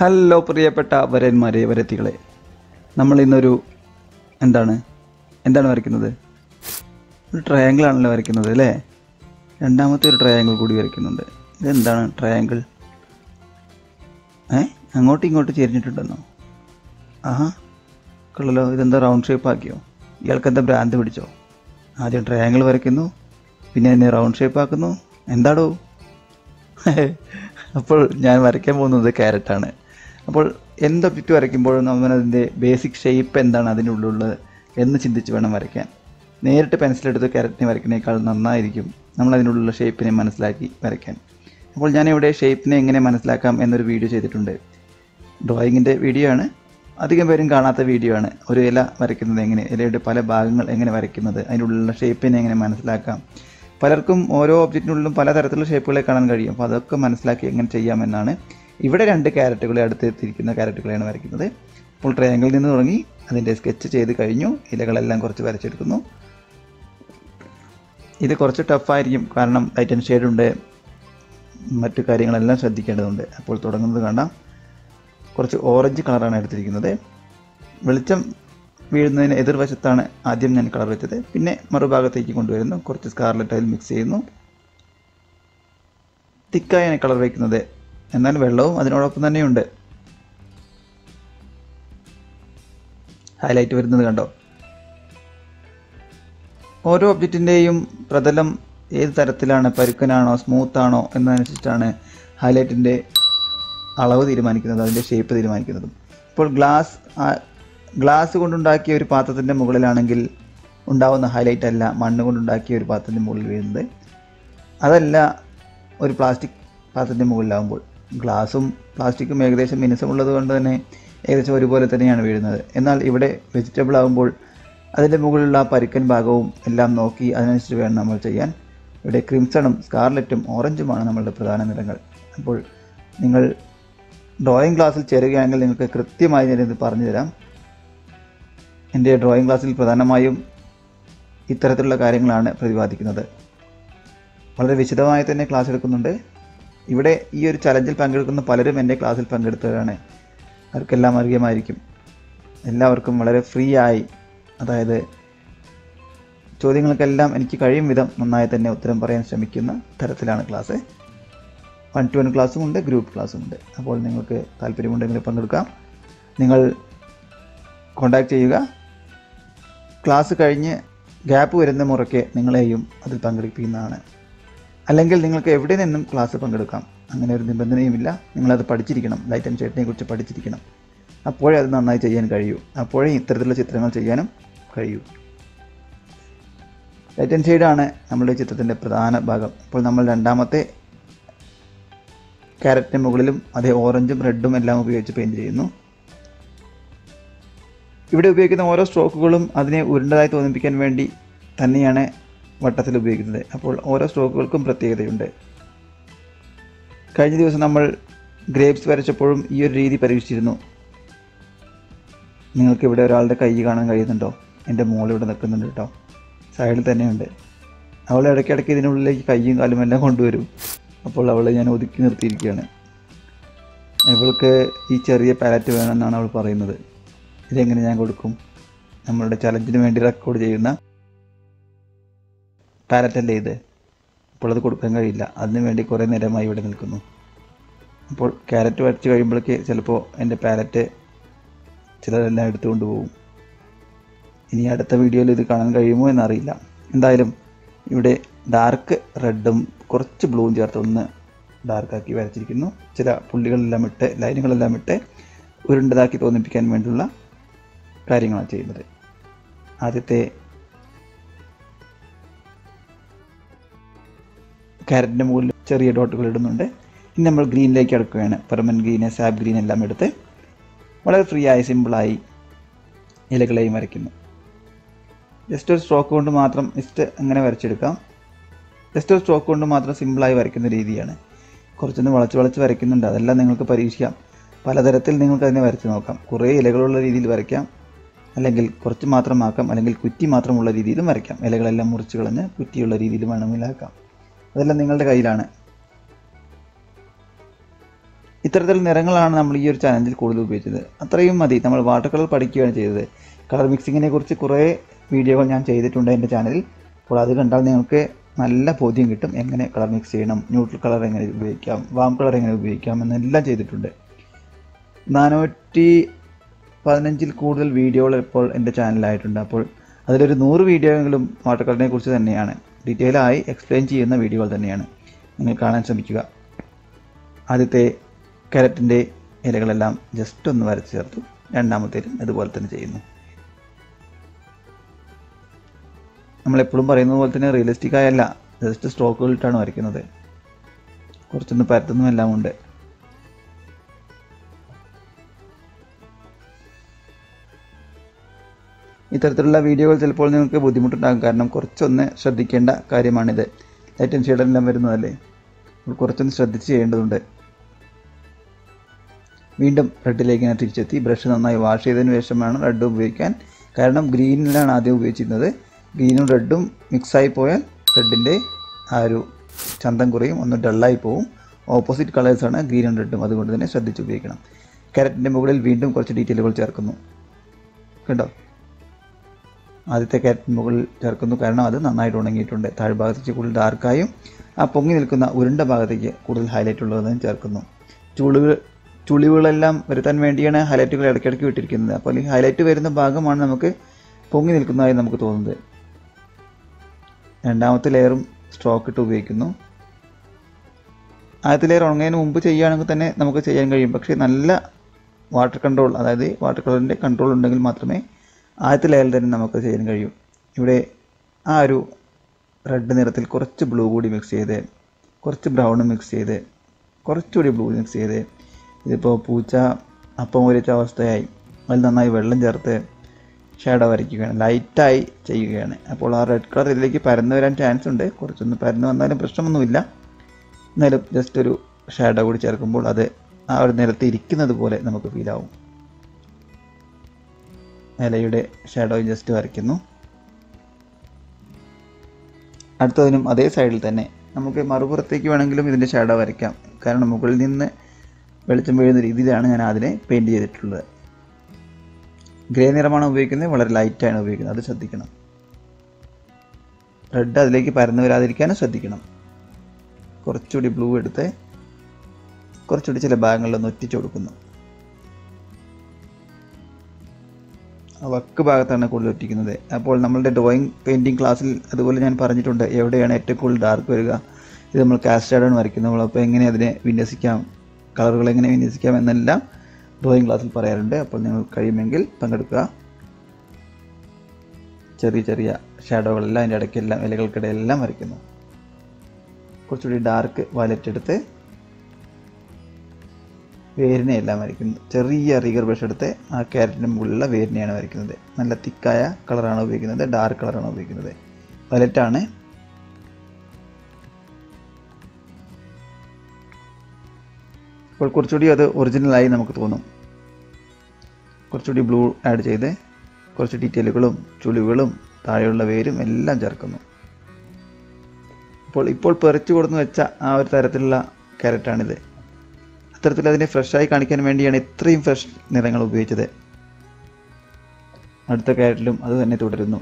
Hello പ്രിയപ്പെട്ട വരന്മാരെ, വരത്തികളെ, നമ്മൾ ഇന്നൊരു എന്താണ് വരയ്ക്കുന്നത്? ഒരു ട്രയാങ്കിളാണല്ലോ വരയ്ക്കുന്നത് അല്ലേ? രണ്ടാമത്തെ ഒരു ട്രയാങ്കിൾ കൂടി വരയ്ക്കുന്നുണ്ട്. ഇതെന്താണ് ട്രയാങ്കിൾ? അങ്ങോട്ടും ഇങ്ങോട്ട് ചെരിഞ്ഞിട്ടുണ്ടെന്നോ? ആഹാ, കളല്ലോ. ഇതെന്താ റൗണ്ട് ഷേപ്പ് ആക്കിയോ? ഇയാൾക്കെന്താ ഭ്രാന്ത് പിടിച്ചോ? ആദ്യം ട്രയാങ്കിൾ വരയ്ക്കുന്നു, പിന്നെ അതിനെ റൗണ്ട് ഷേപ്പ് ആക്കുന്നു. എന്താടോ? അപ്പോൾ ഞാൻ വരയ്ക്കാൻ പോകുന്നത് ക്യാരറ്റാണ്. അപ്പോൾ എന്തോ ചുറ്റും വരയ്ക്കുമ്പോഴും നമ്മളതിൻ്റെ ബേസിക് ഷേപ്പ് എന്താണ് അതിൻ്റെ ഉള്ളിലുള്ളത് എന്ന് ചിന്തിച്ച് വേണം വരയ്ക്കാൻ. നേരിട്ട് പെൻസിലെടുത്ത് ക്യാരറ്റിനെ വരയ്ക്കുന്നതിനേക്കാൾ നന്നായിരിക്കും നമ്മളതിനുള്ളിലുള്ള ഷേപ്പിനെ മനസ്സിലാക്കി വരയ്ക്കാൻ. അപ്പോൾ ഞാനിവിടെ ഷേപ്പിനെ എങ്ങനെ മനസ്സിലാക്കാം എന്നൊരു വീഡിയോ ചെയ്തിട്ടുണ്ട്. ഡ്രോയിങ്ങിൻ്റെ വീഡിയോ ആണ്, അധികം പേരും കാണാത്ത വീഡിയോ ആണ്. ഒരു ഇല വരയ്ക്കുന്നത് എങ്ങനെ, ഇലയുടെ പല ഭാഗങ്ങൾ എങ്ങനെ വരയ്ക്കുന്നത്, അതിൻ്റെ ഉള്ളിലുള്ള ഷേപ്പിനെ എങ്ങനെ മനസ്സിലാക്കാം. പലർക്കും ഓരോ ഒബ്ജക്റ്റിനുള്ളിലും പലതരത്തിലുള്ള ഷേപ്പുകളെ കാണാൻ കഴിയും. അപ്പോൾ അതൊക്കെ മനസ്സിലാക്കി എങ്ങനെ ചെയ്യാമെന്നാണ്. ഇവിടെ രണ്ട് ക്യാരറ്റുകളെ അടുത്തെത്തിയിരിക്കുന്ന ക്യാരറ്റുകളെയാണ് വരയ്ക്കുന്നത്. അപ്പോൾ ട്രയാങ്കിളിൽ നിന്ന് തുടങ്ങി അതിൻ്റെ സ്കെച്ച് ചെയ്ത് കഴിഞ്ഞു. ഇലകളെല്ലാം കുറച്ച് വരച്ചെടുക്കുന്നു. ഇത് കുറച്ച് ടഫായിരിക്കും, കാരണം ലൈറ്റ് ആൻഡ് ഷെയ്ഡുണ്ട്, മറ്റു കാര്യങ്ങളെല്ലാം ശ്രദ്ധിക്കേണ്ടതുണ്ട്. അപ്പോൾ തുടങ്ങുന്നത് കാണാം. കുറച്ച് ഓറഞ്ച് കളറാണ് എടുത്തിരിക്കുന്നത്. വെളിച്ചം വീഴുന്നതിന് എതിർവശത്താണ് ആദ്യം ഞാൻ കളർ വെച്ചത്. പിന്നെ മറുഭാഗത്തേക്ക് കൊണ്ടുവരുന്നു, കുറച്ച് സ്കാർലറ്റ് അതിൽ മിക്സ് ചെയ്യുന്നു. തിക്കായാണ് കളർ വയ്ക്കുന്നത്, എന്നാൽ വെള്ളവും അതിനോടൊപ്പം തന്നെയുണ്ട്. ഹൈലൈറ്റ് വരുന്നത് കണ്ടോ? ഓരോ ഒബ്ജക്റ്റിൻ്റെയും പ്രതലം ഏത് തരത്തിലാണ്, പരുക്കനാണോ സ്മൂത്താണോ എന്നതനുസരിച്ചിട്ടാണ് ഹൈലൈറ്റിൻ്റെ അളവ് തീരുമാനിക്കുന്നത്, അതിൻ്റെ ഷേപ്പ് തീരുമാനിക്കുന്നതും. ഇപ്പോൾ ഗ്ലാസ് കൊണ്ടുണ്ടാക്കിയ ഒരു പാത്രത്തിൻ്റെ മുകളിലാണെങ്കിൽ ഉണ്ടാവുന്ന ഹൈലൈറ്റ് അല്ല മണ്ണ് കൊണ്ടുണ്ടാക്കിയ ഒരു പാത്രത്തിൻ്റെ മുകളിൽ വീഴുന്നത്, അതല്ല ഒരു പ്ലാസ്റ്റിക് പാത്രത്തിൻ്റെ മുകളിലാവുമ്പോൾ. ഗ്ലാസും പ്ലാസ്റ്റിക്കും ഏകദേശം മിനുസമുള്ളത് കൊണ്ട് തന്നെ ഏകദേശം ഒരുപോലെ തന്നെയാണ് വീഴുന്നത്. എന്നാൽ ഇവിടെ വെജിറ്റബിൾ ആകുമ്പോൾ അതിൻ്റെ മുകളിലുള്ള പരുക്കൻ ഭാഗവും എല്ലാം നോക്കി അതിനനുസരിച്ച് വേണം നമ്മൾ ചെയ്യാൻ. ഇവിടെ ക്രിംസണും സ്കാർലറ്റും ഓറഞ്ചുമാണ് നമ്മളുടെ പ്രധാന നിറങ്ങൾ. അപ്പോൾ നിങ്ങൾ ഡ്രോയിങ് ക്ലാസ്സിൽ ചേരുകയാണെങ്കിൽ നിങ്ങൾക്ക് കൃത്യമായി ഞാനിത് പറഞ്ഞു തരാം. എൻ്റെ ഡ്രോയിങ് ക്ലാസ്സിൽ പ്രധാനമായും ഇത്തരത്തിലുള്ള കാര്യങ്ങളാണ് പ്രതിപാദിക്കുന്നത്. വളരെ വിശദമായി തന്നെ ക്ലാസ് എടുക്കുന്നുണ്ട്. ഇവിടെ ഈ ഒരു ചലഞ്ചിൽ പങ്കെടുക്കുന്ന പലരും എൻ്റെ ക്ലാസ്സിൽ പങ്കെടുത്തവരാണ്. അവർക്കെല്ലാം അറിയാമായിരിക്കും. എല്ലാവർക്കും വളരെ ഫ്രീ ആയി, അതായത് ചോദ്യങ്ങൾക്കെല്ലാം എനിക്ക് കഴിയും വിധം നന്നായി തന്നെ ഉത്തരം പറയാൻ ശ്രമിക്കുന്ന തരത്തിലാണ് ക്ലാസ്. 1-to-1 ക്ലാസ്സും ഉണ്ട്, ഗ്രൂപ്പ് ക്ലാസ്സും ഉണ്ട്. അപ്പോൾ നിങ്ങൾക്ക് താല്പര്യമുണ്ടെങ്കിൽ പങ്കെടുക്കാം. നിങ്ങൾ കോൺടാക്റ്റ് ചെയ്യുക. ക്ലാസ് കഴിഞ്ഞ് ഗ്യാപ്പ് വരുന്ന മുറയ്ക്ക് നിങ്ങളെയും അതിൽ പങ്കെടുപ്പിക്കുന്നതാണ്. അല്ലെങ്കിൽ നിങ്ങൾക്ക് എവിടെ നിന്നും ക്ലാസ് പങ്കെടുക്കാം, അങ്ങനെ ഒരു നിബന്ധനയുമില്ല. നിങ്ങളത് പഠിച്ചിരിക്കണം, ലൈറ്റ് ആൻഡ് ഷെയ്ഡിനെ കുറിച്ച് പഠിച്ചിരിക്കണം. അപ്പോഴേ അത് നന്നായി ചെയ്യാൻ കഴിയൂ, അപ്പോഴേ ഇത്തരത്തിലുള്ള ചിത്രങ്ങൾ ചെയ്യാനും കഴിയൂ. ലൈറ്റ് ആൻഡ് ഷെയ്ഡാണ് നമ്മളുടെ ചിത്രത്തിൻ്റെ പ്രധാന ഭാഗം. ഇപ്പോൾ നമ്മൾ രണ്ടാമത്തെ ക്യാരറ്റിന് മുകളിലും അതേ ഓറഞ്ചും റെഡും എല്ലാം ഉപയോഗിച്ച് പെയിൻറ്റ് ചെയ്യുന്നു. ഇവിടെ ഉപയോഗിക്കുന്ന ഓരോ സ്ട്രോക്കുകളും അതിനെ ഉരുണ്ടതായി തോന്നിപ്പിക്കാൻ വേണ്ടി തന്നെയാണ് വട്ടത്തിൽ ഉപയോഗിക്കുന്നത്. അപ്പോൾ ഓരോ സ്ട്രോക്കുകൾക്കും പ്രത്യേകതയുണ്ട്. കഴിഞ്ഞ ദിവസം നമ്മൾ ഗ്രേപ്സ് വരച്ചപ്പോഴും ഈ ഒരു രീതി പരീക്ഷിച്ചിരുന്നു. നിങ്ങൾക്കിവിടെ ഒരാളുടെ കൈ കാണാൻ കഴിയുന്നുണ്ടോ? എൻ്റെ മോളിവിടെ നിൽക്കുന്നുണ്ട് കേട്ടോ, സൈഡിൽ തന്നെയുണ്ട്. അവൾ ഇടയ്ക്കിടയ്ക്ക് ഇതിനുള്ളിലേക്ക് കൈയും കാലും എല്ലാം കൊണ്ടുവരും. അപ്പോൾ അവളെ ഞാൻ ഒതുക്കി നിർത്തിയിരിക്കുകയാണ്. ഇവൾക്ക് ഈ ചെറിയ പാലറ്റ് വേണമെന്നാണ് അവൾ പറയുന്നത്. ഇതെങ്ങനെ ഞാൻ കൊടുക്കും? നമ്മളുടെ ചലഞ്ചിന് വേണ്ടി റെക്കോർഡ് ചെയ്യുന്ന പാരറ്റല്ലേ ഇത്. അപ്പോൾ അത് കൊടുക്കാൻ കഴിയില്ല, അതിന് വേണ്ടി കുറേ നേരമായി ഇവിടെ നിൽക്കുന്നു. അപ്പോൾ ക്യാരറ്റ് വരച്ച് കഴിയുമ്പോഴേക്ക് ചിലപ്പോൾ എൻ്റെ പാരറ്റ് ചിലരെല്ലാം എടുത്തുകൊണ്ട് പോകും. ഇനി അടുത്ത വീഡിയോയിൽ ഇത് കാണാൻ കഴിയുമോ എന്നറിയില്ല. എന്തായാലും ഇവിടെ ഡാർക്ക് റെഡും കുറച്ച് ബ്ലൂവും ചേർത്തൊന്ന് ഡാർക്കാക്കി വരച്ചിരിക്കുന്നു. ചില പുള്ളികളെല്ലാം ഇട്ട്, ലൈനുകളെല്ലാം ഇട്ട് ഉരുണ്ടതാക്കി തോന്നിപ്പിക്കാൻ വേണ്ടിയുള്ള കാര്യങ്ങളാണ് ചെയ്യുന്നത്. ആദ്യത്തെ ക്യാരറ്റിൻ്റെ മുകളിൽ ചെറിയ ഡോട്ടുകൾ ഇടുന്നുണ്ട്. ഇനി നമ്മൾ ഗ്രീനിലേക്ക് അടുക്കുകയാണ്. പെർമനൻ്റ് ഗ്രീന്, സാബ് ഗ്രീൻ എല്ലാം എടുത്ത് വളരെ ഫ്രീ ആയി സിമ്പിളായി ഇലകളെയും വരയ്ക്കുന്നു. ജസ്റ്റ് ഒരു സ്ട്രോക്ക് കൊണ്ട് മാത്രം അങ്ങനെ വരച്ചെടുക്കാം. ജസ്റ്റ് ഒരു സ്ട്രോക്ക് കൊണ്ട് മാത്രം സിമ്പിളായി വരയ്ക്കുന്ന രീതിയാണ്. കുറച്ചൊന്ന് വളച്ച് വളച്ച് വരയ്ക്കുന്നുണ്ട്, അതെല്ലാം നിങ്ങൾക്ക് പരീക്ഷിക്കാം. പലതരത്തിൽ നിങ്ങൾക്കതിനെ വരച്ച് നോക്കാം. കുറേ ഇലകളുള്ള രീതിയിൽ വരയ്ക്കാം, അല്ലെങ്കിൽ കുറച്ച് മാത്രമാക്കാം, അല്ലെങ്കിൽ കുറ്റി മാത്രമുള്ള രീതിയിലും വരയ്ക്കാം. ഇലകളെല്ലാം മുറിച്ച് കളഞ്ഞ് കുറ്റിയുള്ള രീതിയിൽ വേണമെങ്കിൽ ആക്കാം. അതെല്ലാം നിങ്ങളുടെ കയ്യിലാണ്. ഇത്തരത്തിൽ നിറങ്ങളാണ് നമ്മൾ ഈ ഒരു ചാനലിൽ കൂടുതൽ ഉപയോഗിച്ചത്. അത്രയും മതി, നമ്മൾ വാട്ടർ കളർ പഠിക്കുകയാണ് ചെയ്തത്. കളർ മിക്സിങ്ങിനെ കുറിച്ച് കുറേ വീഡിയോകൾ ഞാൻ ചെയ്തിട്ടുണ്ട് എൻ്റെ ചാനലിൽ. അപ്പോൾ അത് കണ്ടാൽ നിങ്ങൾക്ക് നല്ല ബോധ്യം കിട്ടും, എങ്ങനെ കളർ മിക്സ് ചെയ്യണം, ന്യൂട്രൽ കളർ എങ്ങനെ ഉപയോഗിക്കാം, വാം കളർ എങ്ങനെ ഉപയോഗിക്കാം എന്നെല്ലാം ചെയ്തിട്ടുണ്ട്. 415 കൂടുതൽ വീഡിയോകൾ ഇപ്പോൾ എൻ്റെ ചാനലായിട്ടുണ്ട്. അപ്പോൾ അതിലൊരു 100 വീഡിയോയെങ്കിലും വാട്ടർ കളറിനെ കുറിച്ച് തന്നെയാണ്, ഡീറ്റെയിലായി എക്സ്പ്ലെയിൻ ചെയ്യുന്ന വീഡിയോകൾ തന്നെയാണ്. നിങ്ങൾ കാണാൻ ശ്രമിക്കുക. ആദ്യത്തെ കാരറ്റിൻ്റെ ഇലകളെല്ലാം ജസ്റ്റ് ഒന്ന് വരച്ച് ചേർത്തു. രണ്ടാമത്തേലും അതുപോലെ തന്നെ ചെയ്യുന്നു. നമ്മളെപ്പോഴും പറയുന്നത് പോലെ തന്നെ റിയലിസ്റ്റിക് ആയല്ല, ജസ്റ്റ് സ്ട്രോക്കുകളിട്ടാണ് വരയ്ക്കുന്നത്. കുറച്ചൊന്ന് പരത്തുന്നതും എല്ലാം ഉണ്ട്. ഇത്തരത്തിലുള്ള വീഡിയോകൾ ചിലപ്പോൾ നിങ്ങൾക്ക് ബുദ്ധിമുട്ടുണ്ടാകും, കാരണം കുറച്ചൊന്ന് ശ്രദ്ധിക്കേണ്ട കാര്യമാണിത്. ലൈറ്റ് ആൻഡ് ഷെയ്ഡെല്ലാം വരുന്നതല്ലേ, കുറച്ചൊന്ന് ശ്രദ്ധിച്ച് ചെയ്യേണ്ടതുണ്ട്. വീണ്ടും റെഡിലേക്ക് ഞാൻ തിരിച്ചെത്തി. ബ്രഷ് നന്നായി വാഷ് ചെയ്തതിന് ശേഷം വേണം റെഡ് ഉപയോഗിക്കാൻ, കാരണം ഗ്രീനിലാണ് ആദ്യം ഉപയോഗിച്ചിരുന്നത്. ഗ്രീനും റെഡും മിക്സായി പോയാൽ റെഡിൻ്റെ ആ ഒരു ചന്തം കുറയും, ഒന്ന് ഡള്ളായി പോവും. ഓപ്പോസിറ്റ് കളേഴ്സാണ് ഗ്രീനും റെഡും, അതുകൊണ്ട് തന്നെ ശ്രദ്ധിച്ച് ഉപയോഗിക്കണം. കാരറ്റിൻ്റെ മുകളിൽ വീണ്ടും കുറച്ച് ഡീറ്റെയിലുകൾ ചേർക്കുന്നു. കേട്ടോ, ആദ്യത്തെ കാരറ്റ് മുകളിൽ ചേർക്കുന്നു, കാരണം അത് നന്നായിട്ട് ഉണങ്ങിയിട്ടുണ്ട്. താഴ്ഭാഗത്തേക്ക് കൂടുതൽ ഡാർക്കായും ആ പൊങ്ങി നിൽക്കുന്ന ഉരുണ്ട ഭാഗത്തേക്ക് കൂടുതൽ ഹൈലൈറ്റ് ഉള്ളതും ചേർക്കുന്നു. ചുളിവുകളെല്ലാം വരുത്താൻ വേണ്ടിയാണ് ഹൈലൈറ്റുകൾ ഇടയ്ക്കിടയ്ക്ക് വിട്ടിരിക്കുന്നത്. അപ്പോൾ ഈ ഹൈലൈറ്റ് വരുന്ന ഭാഗമാണ് നമുക്ക് പൊങ്ങി നിൽക്കുന്നതായി നമുക്ക് തോന്നുന്നത്. രണ്ടാമത്തെ ലെയറും സ്ട്രോക്ക് ഇട്ട് ഉപയോഗിക്കുന്നു. ആദ്യത്തെ ലെയർ ഉണങ്ങുന്നതിന് മുമ്പ് ചെയ്യുകയാണെങ്കിൽ തന്നെ നമുക്ക് ചെയ്യാൻ കഴിയും, പക്ഷേ നല്ല വാട്ടർ കൺട്രോൾ, അതായത് വാട്ടർ കളറിൻ്റെ കൺട്രോൾ ഉണ്ടെങ്കിൽ മാത്രമേ ആദ്യത്തെ ലെയറിൽ തന്നെ നമുക്ക് ചെയ്യാൻ കഴിയും. ഇവിടെ ആ ഒരു റെഡ് നിറത്തിൽ കുറച്ച് ബ്ലൂ കൂടി മിക്സ് ചെയ്ത്, കുറച്ച് ബ്രൗണും മിക്സ് ചെയ്ത്, കുറച്ചുകൂടി ബ്ലൂ മിക്സ് ചെയ്ത്, ഇതിപ്പോൾ പൂച്ച അപ്പം ഒരച്ച അവസ്ഥയായി. അതിൽ നന്നായി വെള്ളം ചേർത്ത് ഷാഡോ വരയ്ക്കുകയാണ്, ലൈറ്റായി ചെയ്യുകയാണ്. അപ്പോൾ ആ റെഡ് കളർ ഇതിലേക്ക് പരന്നു വരാൻ ചാൻസ് ഉണ്ട്. കുറച്ചൊന്ന് പരന്നു വന്നാലും പ്രശ്നമൊന്നുമില്ല, എന്നാലും ജസ്റ്റ് ഒരു ഷാഡോ കൂടി ചേർക്കുമ്പോൾ അത് ആ ഒരു നിരത്ത് ഇരിക്കുന്നത് പോലെ നമുക്ക് ഫീലാവും. ഇലയുടെ ഷാഡോ ജസ്റ്റ് വരയ്ക്കുന്നു. അടുത്തതിനും അതേ സൈഡിൽ തന്നെ നമുക്ക് മറുപുറത്തേക്ക് വേണമെങ്കിലും ഇതിൻ്റെ ഷാഡോ വരയ്ക്കാം, കാരണം മുകളിൽ നിന്ന് വെളിച്ചം വീഴുന്ന രീതിയിലാണ് ഞാൻ അതിനെ പെയിൻറ്റ് ചെയ്തിട്ടുള്ളത്. ഗ്രേ നിറമാണ് ഉപയോഗിക്കുന്നത്, വളരെ ലൈറ്റാണ് ഉപയോഗിക്കുന്നത്, അത് ശ്രദ്ധിക്കണം. റെഡ് അതിലേക്ക് പരന്നു വരാതിരിക്കാനും ശ്രദ്ധിക്കണം. കുറച്ചുകൂടി ബ്ലൂ എടുത്ത് കുറച്ചുകൂടി ചില ഭാഗങ്ങളിലൊന്ന് ഒറ്റിച്ചു കൊടുക്കുന്നു. വക്ക് ഭാഗത്താണ് കൂടുതൽ ഒറ്റിക്കുന്നത്. അപ്പോൾ നമ്മളുടെ ഡ്രോയിങ് പെയിൻറ്റിങ് ക്ലാസ്സിൽ അതുപോലെ ഞാൻ പറഞ്ഞിട്ടുണ്ട്, എവിടെയാണ് ഏറ്റവും കൂടുതൽ ഡാർക്ക് വരിക, ഇത് നമ്മൾ കാസ്റ്റ് ഷാഡോയാണ് വരയ്ക്കുന്നത്, അപ്പോൾ എങ്ങനെ അതിനെ വിന്യസിക്കാം, കളറുകൾ എങ്ങനെ വിന്യസിക്കാം എന്നെല്ലാം ഡ്രോയിങ് ക്ലാസ്സിൽ പറയാറുണ്ട്. അപ്പോൾ നിങ്ങൾ കഴിയുമെങ്കിൽ പങ്കെടുക്കുക. ചെറിയ ചെറിയ ഷാഡോകളെല്ലാം അതിൻ്റെ ഇടയ്ക്കെല്ലാം ഇലകൾക്കിടയിലെല്ലാം വരയ്ക്കുന്നു. കുറച്ചുകൂടി ഡാർക്ക് വയലറ്റ് എടുത്ത് വേരിനെയെല്ലാം വരയ്ക്കുന്നു. ചെറിയ റീഗർ ബ്രഷ് എടുത്ത് ആ കാരറ്റിൻ്റെ മുകളിലുള്ള വേരിനെയാണ് വരയ്ക്കുന്നത്. നല്ല തിക്കായ കളറാണ് ഉപയോഗിക്കുന്നത്, ഡാർക്ക് കളറാണ് ഉപയോഗിക്കുന്നത്, വയലറ്റാണ്. അപ്പോൾ കുറച്ചുകൂടി അത് ഒറിജിനലായി നമുക്ക് തോന്നും. കുറച്ചുകൂടി ബ്ലൂ ആഡ് ചെയ്ത് കുറച്ച് ഡീറ്റെയിലുകളും ചുളിവുകളും താഴെയുള്ള വേരും എല്ലാം ചേർക്കുന്നു. ഇപ്പോൾ പെറിച്ചു കൊടുന്ന് വെച്ച ആ ഒരു തരത്തിലുള്ള കാരറ്റാണിത്. അത്തരത്തിൽ അതിനെ ഫ്രഷായി കാണിക്കാൻ വേണ്ടിയാണ് ഇത്രയും ഫ്രഷ് നിറങ്ങൾ ഉപയോഗിച്ചത്. അടുത്ത കാരറ്റിലും അത് തന്നെ തുടരുന്നു.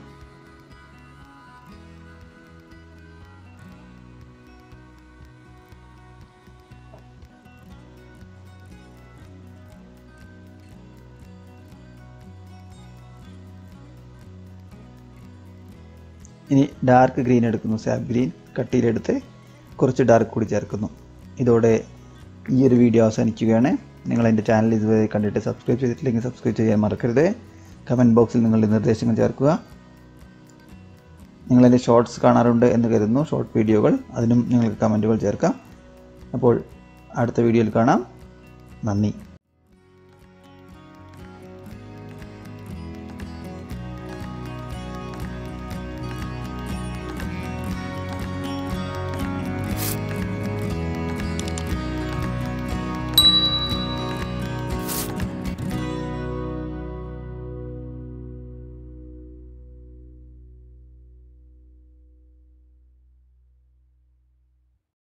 ഇനി ഡാർക്ക് ഗ്രീൻ എടുക്കുന്നു, സാബ് ഗ്രീൻ കട്ടിയിലെടുത്ത് കുറച്ച് ഡാർക്ക് കൂടി ചേർക്കുന്നു. ഇതോടെ ഈ ഒരു വീഡിയോ അവസാനിക്കുകയാണ്. നിങ്ങൾ എൻ്റെ ചാനൽ ഇതുവരെ കണ്ടിട്ട് സബ്സ്ക്രൈബ് ചെയ്തിട്ടില്ലെങ്കിൽ സബ്സ്ക്രൈബ് ചെയ്യാൻ മറക്കരുത്. കമൻറ്റ് ബോക്സിൽ നിങ്ങളുടെ നിർദ്ദേശങ്ങൾ ചേർക്കുക. നിങ്ങളെൻ്റെ ഷോർട്സ് കാണാറുണ്ട് എന്ന് കരുതുന്നു, ഷോർട്ട് വീഡിയോകൾ, അതിനും നിങ്ങൾക്ക് കമൻറ്റുകൾ ചേർക്കാം. അപ്പോൾ അടുത്ത വീഡിയോയിൽ കാണാം. നന്ദി.